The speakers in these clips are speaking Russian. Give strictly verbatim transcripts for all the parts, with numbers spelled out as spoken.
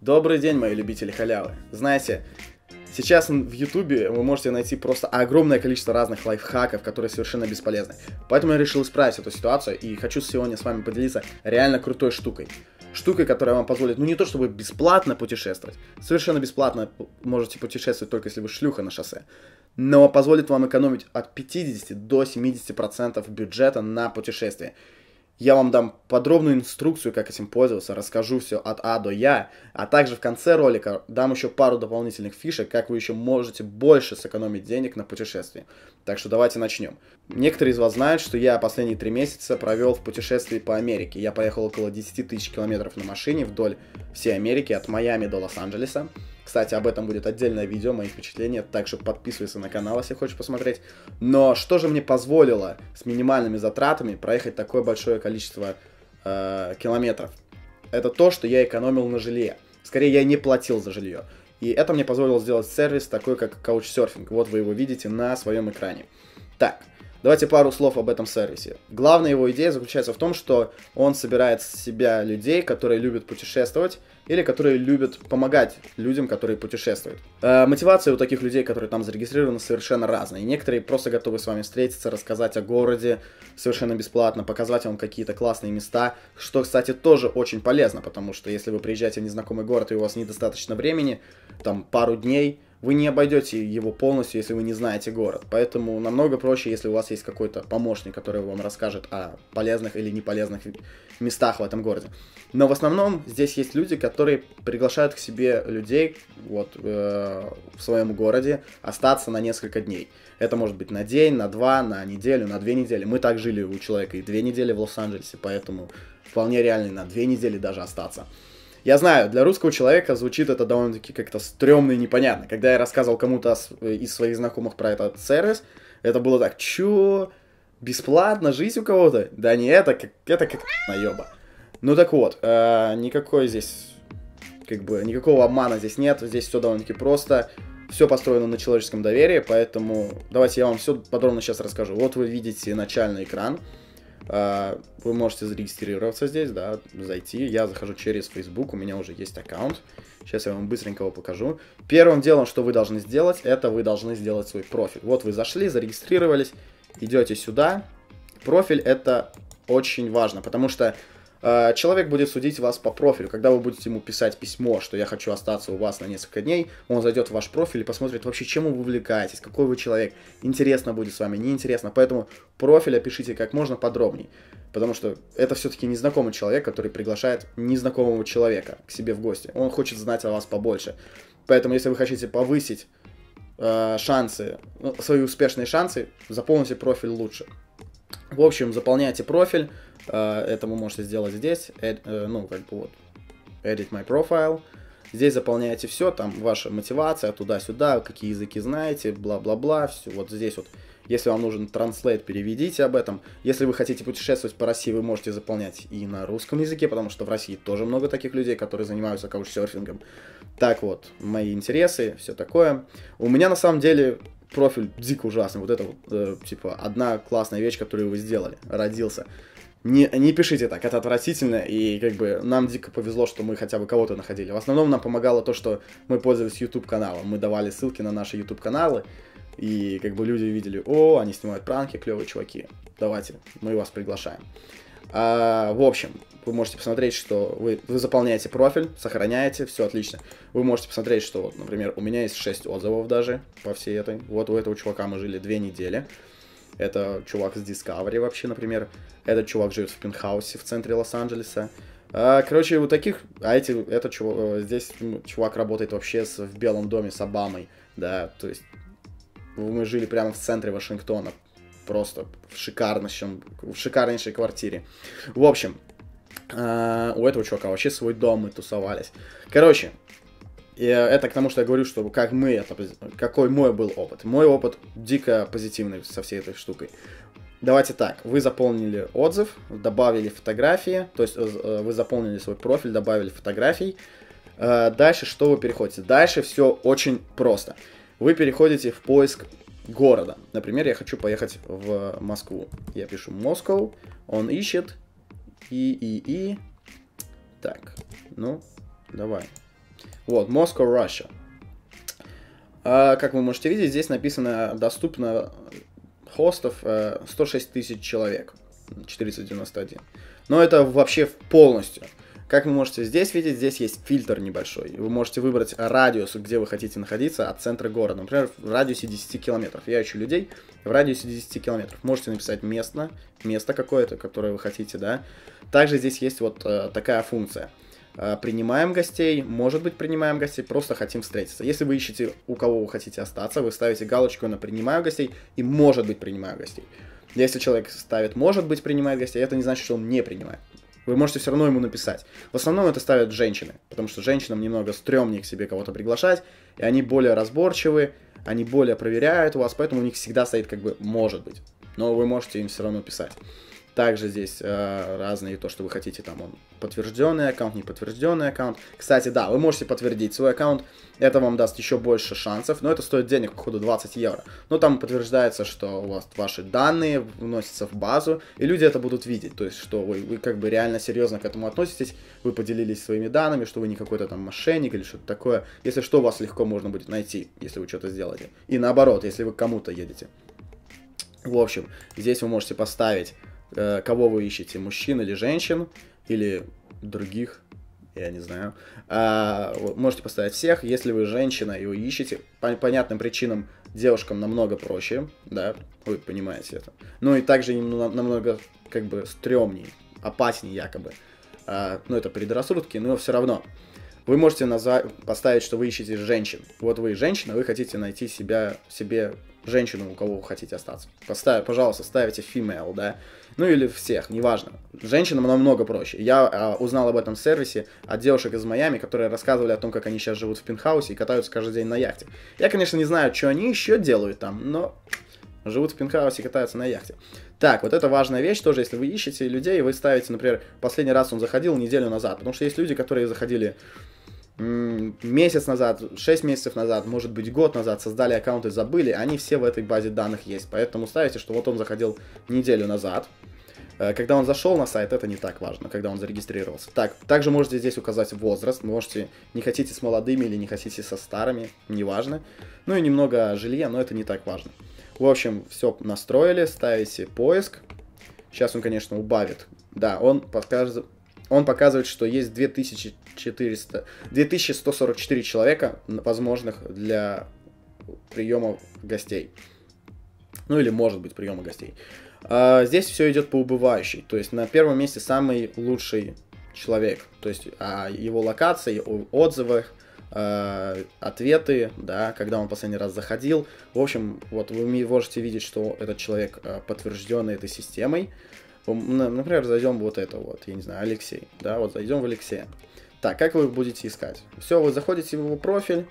Добрый день, мои любители халявы. Знаете, сейчас в YouTube вы можете найти просто огромное количество разных лайфхаков, которые совершенно бесполезны. Поэтому я решил исправить эту ситуацию и хочу сегодня с вами поделиться реально крутой штукой. Штукой, которая вам позволит, ну не то чтобы бесплатно путешествовать, совершенно бесплатно можете путешествовать только если вы шлюха на шоссе, но позволит вам экономить от пятидесяти до семидесяти процентов бюджета на путешествие. Я вам дам подробную инструкцию, как этим пользоваться, расскажу все от А до Я, а также в конце ролика дам еще пару дополнительных фишек, как вы еще можете больше сэкономить денег на путешествии. Так что давайте начнем. Некоторые из вас знают, что я последние три месяца провел в путешествии по Америке. Я поехал около десяти тысяч километров на машине вдоль всей Америки, от Майами до Лос-Анджелеса. Кстати, об этом будет отдельное видео, мои впечатления, так что подписывайся на канал, если хочешь посмотреть. Но что же мне позволило с минимальными затратами проехать такое большое количество э, километров? Это то, что я экономил на жилье. Скорее, я не платил за жилье. И это мне позволило сделать сервис такой, как Couchsurfing. Вот вы его видите на своем экране. Так, давайте пару слов об этом сервисе. Главная его идея заключается в том, что он собирает с себя людей, которые любят путешествовать, или которые любят помогать людям, которые путешествуют. Э, мотивация у таких людей, которые там зарегистрированы, совершенно разная. Некоторые просто готовы с вами встретиться, рассказать о городе совершенно бесплатно, показать вам какие-то классные места, что, кстати, тоже очень полезно, потому что если вы приезжаете в незнакомый город и у вас недостаточно времени, там пару дней, вы не обойдете его полностью, если вы не знаете город. Поэтому намного проще, если у вас есть какой-то помощник, который вам расскажет о полезных или неполезных местах в этом городе. Но в основном здесь есть люди, которые приглашают к себе людей вот, э, в своем городе остаться на несколько дней. Это может быть на день, на два, на неделю, на две недели. Мы так жили у человека и две недели в Лос-Анджелесе, поэтому вполне реально на две недели даже остаться. Я знаю, для русского человека звучит это довольно-таки как-то стрёмно и непонятно. Когда я рассказывал кому-то из своих знакомых про этот сервис, это было так: чё? Бесплатно жить у кого-то? Да не, это как это как наёба. Ну так вот, э, никакой здесь, как бы, никакого обмана здесь нет, здесь все довольно-таки просто, все построено на человеческом доверии, поэтому давайте я вам все подробно сейчас расскажу. Вот вы видите начальный экран. Вы можете зарегистрироваться здесь, да, зайти. Я захожу через Facebook, у меня уже есть аккаунт. Сейчас я вам быстренько его покажу. Первым делом, что вы должны сделать, это вы должны сделать свой профиль. Вот вы зашли, зарегистрировались, идете сюда. Профиль — это очень важно, потому что э, человек будет судить вас по профилю. Когда вы будете ему писать письмо, что я хочу остаться у вас на несколько дней, он зайдет в ваш профиль и посмотрит вообще, чем вы увлекаетесь, какой вы человек. Интересно будет с вами, неинтересно. Поэтому профиль опишите как можно подробней, потому что это все-таки незнакомый человек, который приглашает незнакомого человека к себе в гости. Он хочет знать о вас побольше. Поэтому, если вы хотите повысить э, шансы, ну, свои успешные шансы, заполните профиль лучше. В общем, заполняйте профиль. Э, это вы можете сделать здесь. Эд, э, ну, как бы вот. Edit my profile. Здесь заполняете все. Там ваша мотивация, туда-сюда, какие языки знаете, бла-бла-бла. Все вот здесь вот. Если вам нужен транслейт, переведите об этом. Если вы хотите путешествовать по России, вы можете заполнять и на русском языке, потому что в России тоже много таких людей, которые занимаются каучсерфингом. Так вот, мои интересы, все такое. У меня на самом деле профиль дико ужасный. Вот это вот, э, типа, одна классная вещь, которую вы сделали. Родился. Не, не пишите так, это отвратительно, и как бы нам дико повезло, что мы хотя бы кого-то находили. В основном нам помогало то, что мы пользовались YouTube-каналом. Мы давали ссылки на наши YouTube-каналы. И как бы люди видели: о, они снимают пранки, клевые чуваки, давайте, мы вас приглашаем. А, в общем, вы можете посмотреть, что вы, вы заполняете профиль, сохраняете, все отлично. Вы можете посмотреть, что, вот, например, у меня есть шесть отзывов даже по всей этой. Вот у этого чувака мы жили две недели. Это чувак с Discovery вообще, например. Этот чувак живет в пентхаусе в центре Лос-Анджелеса. Короче, вот таких, а эти, это чувак, здесь чувак работает вообще с, в Белом доме с Обамой, да, то есть мы жили прямо в центре Вашингтона, просто в, шикарнейшем, в шикарнейшей квартире. В общем, у этого чувака вообще свой дом, мы тусовались. Короче, это к тому, что я говорю, что как мы это, какой мой был опыт. Мой опыт дико позитивный со всей этой штукой. Давайте так, вы заполнили отзыв, добавили фотографии, то есть вы заполнили свой профиль, добавили фотографий. Дальше что вы переходите? Дальше все очень просто. Вы переходите в поиск города. Например, я хочу поехать в Москву. Я пишу Москва, он ищет, и, и, и. Так, ну, давай. Вот, Moscow, Russia. А, как вы можете видеть, здесь написано, доступно хостов сто шесть тысяч человек, четыреста девяносто один. Но это вообще полностью. Как вы можете здесь видеть, здесь есть фильтр небольшой. Вы можете выбрать радиус, где вы хотите находиться от центра города. Например, в радиусе десяти километров. Я ищу людей в радиусе десяти километров. Можете написать место, место какое-то, которое вы хотите, да. Также здесь есть вот э, такая функция. Э, принимаем гостей, может быть, принимаем гостей, просто хотим встретиться. Если вы ищете, у кого вы хотите остаться, вы ставите галочку на «принимаю гостей» и «может быть, принимаю гостей». Если человек ставит «может быть, принимает гостей», это не значит, что он не принимает. Вы можете все равно ему написать. В основном это ставят женщины, потому что женщинам немного стрёмнее к себе кого-то приглашать, и они более разборчивы, они более проверяют вас, поэтому у них всегда стоит как бы «может быть». Но вы можете им все равно писать. Также здесь э, разные, то, что вы хотите, там он подтвержденный аккаунт, неподтвержденный аккаунт. Кстати, да, вы можете подтвердить свой аккаунт, это вам даст еще больше шансов, но это стоит денег, походу, двадцать евро. Но там подтверждается, что у вас ваши данные вносятся в базу, и люди это будут видеть, то есть, что вы, вы как бы реально серьезно к этому относитесь, вы поделились своими данными, что вы не какой-то там мошенник или что-то такое. Если что, вас легко можно будет найти, если вы что-то сделаете. И наоборот, если вы к кому-то едете. В общем, здесь вы можете поставить, кого вы ищете, мужчин или женщин, или других, я не знаю. А, можете поставить всех. Если вы женщина и вы ищете, по понятным причинам девушкам намного проще, да, вы понимаете это. Ну и также им намного, как бы, стрёмней, опасней якобы. А, ну это предрассудки, но все равно. Вы можете назвать, поставить, что вы ищете женщин. Вот вы женщина, вы хотите найти себя, себе женщину, у кого вы хотите остаться. Поставь, пожалуйста, ставите female, да? Ну или всех, неважно. Женщинам намного проще. Я а, узнал об этом сервисе от девушек из Майами, которые рассказывали о том, как они сейчас живут в пентхаусе и катаются каждый день на яхте. Я, конечно, не знаю, что они еще делают там, но живут в пентхаусе и катаются на яхте. Так, вот это важная вещь тоже, если вы ищете людей, вы ставите, например, последний раз он заходил неделю назад, потому что есть люди, которые заходили месяц назад, шесть месяцев назад, может быть, год назад, создали аккаунты, забыли, они все в этой базе данных есть. Поэтому ставите, что вот он заходил неделю назад. Когда он зашел на сайт, это не так важно, когда он зарегистрировался. Так, также можете здесь указать возраст, можете, не хотите с молодыми или не хотите со старыми, неважно. Ну и немного жилья, но это не так важно. В общем, все настроили, ставите поиск. Сейчас он, конечно, убавит. Да, он покажет... Он показывает, что есть две тысячи четыреста, две тысячи сто сорок четыре человека, возможных для приема гостей. Ну или, может быть, приема гостей. А, здесь все идет по убывающей. То есть на первом месте самый лучший человек. То есть о его локации, отзывы, ответы, да, когда он последний раз заходил. В общем, вот вы можете видеть, что этот человек подтвержден этой системой. Например, зайдем вот это вот, я не знаю, Алексей, да, вот зайдем в Алексея. Так, как вы будете искать? Все, вы заходите в его профиль,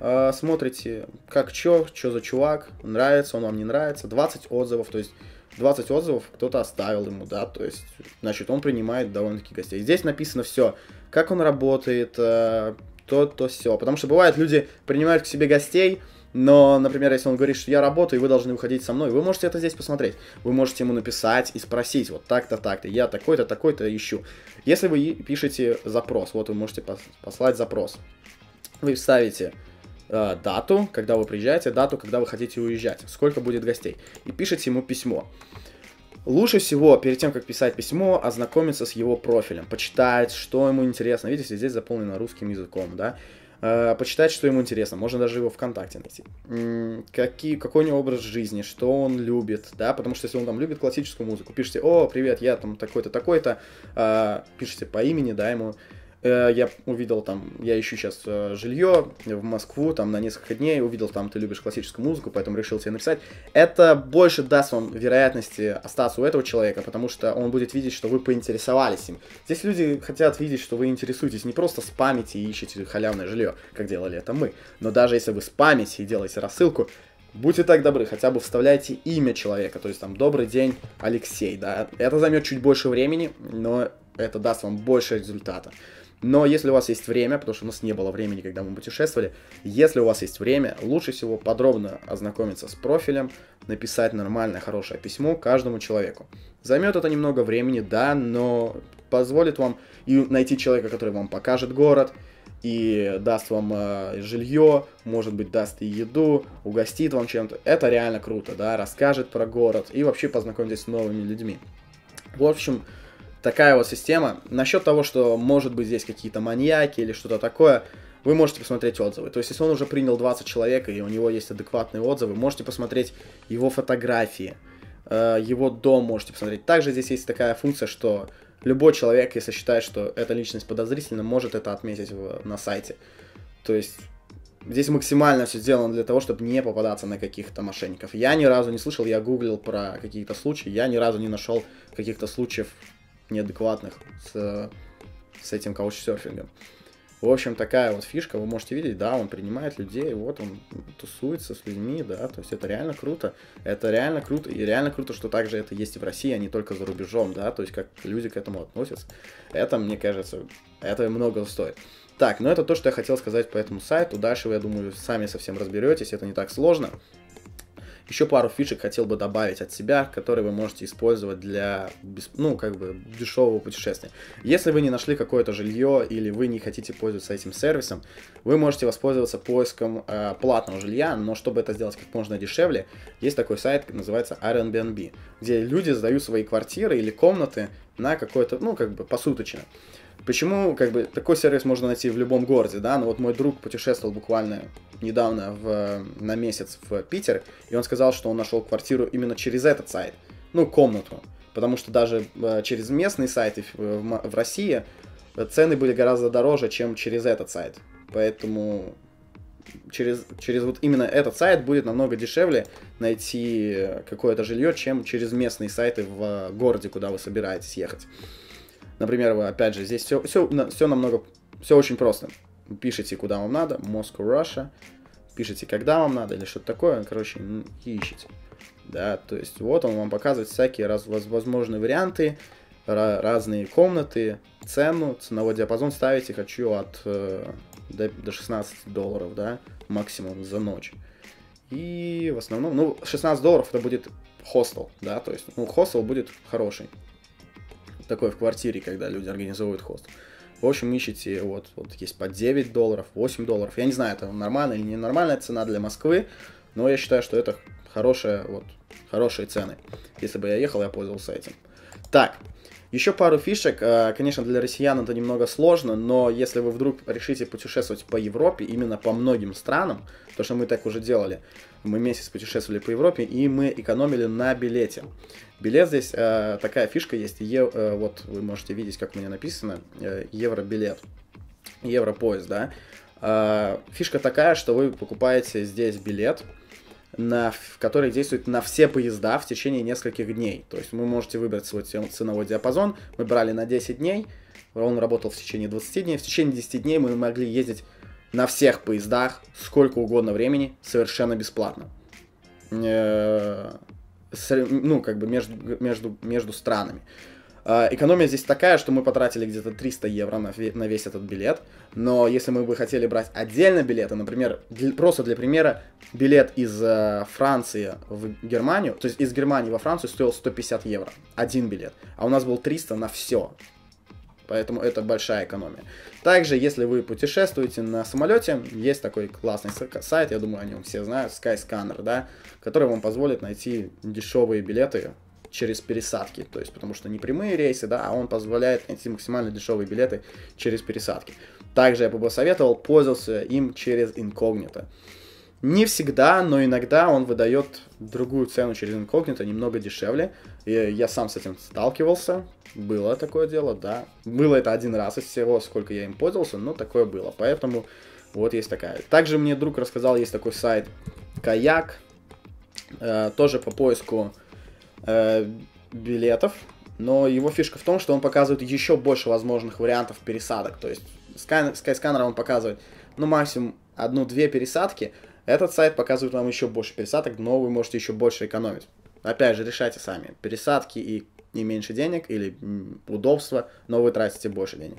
э, смотрите, как чё, чё за чувак, нравится он вам, не нравится, двадцать отзывов, то есть двадцать отзывов кто-то оставил ему, да, то есть, значит, он принимает довольно-таки гостей. Здесь написано все, как он работает, э, то-то все, потому что бывает, люди принимают к себе гостей. Но, например, если он говорит, что я работаю, и вы должны уходить со мной, вы можете это здесь посмотреть. Вы можете ему написать и спросить, вот так-то, так-то, я такой-то, такой-то ищу. Если вы пишете запрос, вот вы можете послать запрос. Вы ставите э, дату, когда вы приезжаете, дату, когда вы хотите уезжать, сколько будет гостей. И пишите ему письмо. Лучше всего, перед тем, как писать письмо, ознакомиться с его профилем, почитать, что ему интересно. Видите, здесь заполнено русским языком, да? Почитать, что ему интересно, можно даже его ВКонтакте найти. Какие, какой у него образ жизни, что он любит, да, потому что если он там любит классическую музыку, пишите, о, привет, я там такой-то, такой-то, пишите по имени, да, ему, я увидел там, я ищу сейчас жилье в Москву, там на несколько дней, увидел там, ты любишь классическую музыку, поэтому решил тебе написать. Это больше даст вам вероятности остаться у этого человека, потому что он будет видеть, что вы поинтересовались им. Здесь люди хотят видеть, что вы интересуетесь, не просто спамите и ищете халявное жилье, как делали это мы, но даже если вы спамите и делаете рассылку, будьте так добры, хотя бы вставляйте имя человека, то есть там «Добрый день, Алексей», да, это займет чуть больше времени, но это даст вам больше результата. Но если у вас есть время, потому что у нас не было времени, когда мы путешествовали, если у вас есть время, лучше всего подробно ознакомиться с профилем, написать нормальное, хорошее письмо каждому человеку. Займет это немного времени, да, но позволит вам и найти человека, который вам покажет город, и даст вам э, жилье, может быть, даст и еду, угостит вам чем-то. Это реально круто, да, расскажет про город и вообще познакомитесь с новыми людьми. В общем, такая вот система. Насчет того, что может быть здесь какие-то маньяки или что-то такое, вы можете посмотреть отзывы. То есть, если он уже принял двадцать человек и у него есть адекватные отзывы, можете посмотреть его фотографии, э, его дом можете посмотреть. Также здесь есть такая функция, что любой человек, если считает, что эта личность подозрительна, может это отметить в, на сайте. То есть здесь максимально все сделано для того, чтобы не попадаться на каких-то мошенников. Я ни разу не слышал, я гуглил про какие-то случаи, я ни разу не нашел каких-то случаев неадекватных с, с этим каучсерфингом. В общем, такая вот фишка, вы можете видеть, да, он принимает людей, вот он тусуется с людьми, да, то есть это реально круто, это реально круто, и реально круто, что также это есть и в России, а не только за рубежом, да, то есть как люди к этому относятся, это, мне кажется, это много стоит. Так, ну это то, что я хотел сказать по этому сайту, дальше вы, я думаю, сами совсем разберетесь, это не так сложно. Еще пару фишек хотел бы добавить от себя, которые вы можете использовать для, ну, как бы, дешевого путешествия. Если вы не нашли какое-то жилье или вы не хотите пользоваться этим сервисом, вы можете воспользоваться поиском э, платного жилья, но чтобы это сделать как можно дешевле, есть такой сайт, называется Airbnb, где люди сдают свои квартиры или комнаты на какое-то, ну, как бы, посуточно. Почему, как бы, такой сервис можно найти в любом городе, да, но вот мой друг путешествовал буквально недавно в, на месяц в Питер, и он сказал, что он нашел квартиру именно через этот сайт, ну, комнату, потому что даже через местные сайты в России цены были гораздо дороже, чем через этот сайт, поэтому через, через вот именно этот сайт будет намного дешевле найти какое-то жилье, чем через местные сайты в городе, куда вы собираетесь ехать. Например, опять же, здесь все, все, все намного, все очень просто. Пишите, куда вам надо, Moscow, Russia, пишите, когда вам надо или что-то такое, короче, ищите. Да, то есть вот он вам показывает всякие раз, возможные варианты, разные комнаты, цену, ценовой диапазон ставите, хочу от э, до, до шестнадцати долларов, да, максимум за ночь. И в основном, ну, шестнадцать долларов это будет хостел, да, то есть, ну, хостел будет хороший. Такое в квартире, когда люди организовывают хост. В общем, ищите, вот, вот есть по девять долларов, восемь долларов. Я не знаю, это нормальная или ненормальная цена для Москвы, но я считаю, что это хорошие, вот, хорошие цены. Если бы я ехал, я пользовался этим. Так, еще пару фишек. Конечно, для россиян это немного сложно, но если вы вдруг решите путешествовать по Европе, именно по многим странам, то, что мы так уже делали, мы месяц путешествовали по Европе, и мы экономили на билете. Билет здесь, э, такая фишка есть, е, э, вот вы можете видеть, как у меня написано, э, евробилет, европоезд, да. Э, фишка такая, что вы покупаете здесь билет, на, который действует на все поезда в течение нескольких дней. То есть вы можете выбрать свой ценовой диапазон, мы брали на десять дней, он работал в течение двадцати дней, в течение десяти дней мы могли ездить на всех поездах, сколько угодно времени, совершенно бесплатно. Ну, как бы между, между, между странами. Экономия здесь такая, что мы потратили где-то триста евро на, на весь этот билет. Но если мы бы хотели брать отдельно билеты, например, для, просто для примера, билет из э, Франции в Германию, то есть из Германии во Францию стоил сто пятьдесят евро, один билет, а у нас был триста на все. Поэтому это большая экономия. Также, если вы путешествуете на самолете, есть такой классный сайт, я думаю, о нем все знают, Skyscanner, да, который вам позволит найти дешевые билеты через пересадки. То есть, потому что не прямые рейсы, да, а он позволяет найти максимально дешевые билеты через пересадки. Также я бы посоветовал пользоваться им через инкогнито. Не всегда, но иногда он выдает другую цену через инкогнито, немного дешевле. И я сам с этим сталкивался. Было такое дело, да. Было это один раз из всего, сколько я им пользовался, но такое было. Поэтому вот есть такая. Также мне друг рассказал, есть такой сайт KAYAK. Э, тоже по поиску э, билетов. Но его фишка в том, что он показывает еще больше возможных вариантов пересадок. То есть Skyscanner он показывает, ну, максимум одну-две пересадки. Этот сайт показывает вам еще больше пересадок, но вы можете еще больше экономить. Опять же, решайте сами. Пересадки и, и меньше денег, или удобства, но вы тратите больше денег.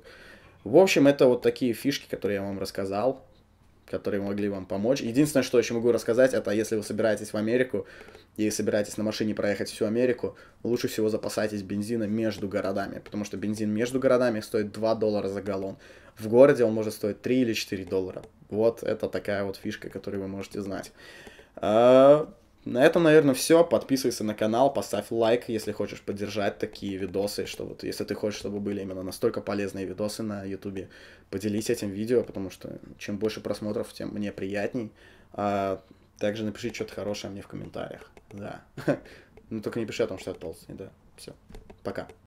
В общем, это вот такие фишки, которые я вам рассказал. которые могли вам помочь. Единственное, что еще могу рассказать, это если вы собираетесь в Америку и собираетесь на машине проехать всю Америку, лучше всего запасайтесь бензином между городами, потому что бензин между городами стоит два доллара за галлон. В городе он может стоить три или четыре доллара. Вот это такая вот фишка, которую вы можете знать. На этом, наверное, все. Подписывайся на канал, поставь лайк, если хочешь поддержать такие видосы, что вот, если ты хочешь, чтобы были именно настолько полезные видосы на ютубе, поделись этим видео, потому что чем больше просмотров, тем мне приятней. А также напиши что-то хорошее мне в комментариях. Да. Ну, только не пиши о том, что я толстый. Да. Все. Пока.